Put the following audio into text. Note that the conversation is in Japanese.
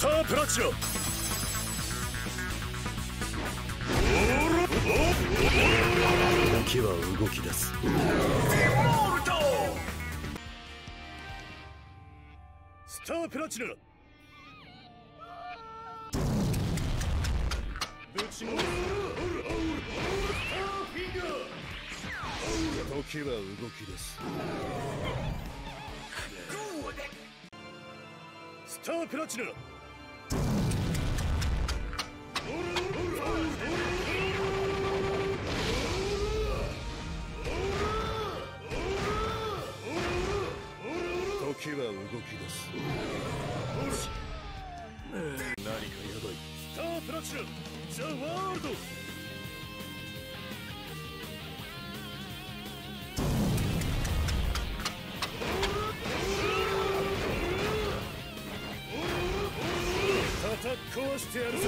スタープラチナ時は動き出す。スタープラチナぶちの時は動きです。スタープラチナ時は動きです。何かやばい。スタープラチナザ・ワールド壊してやるぞ。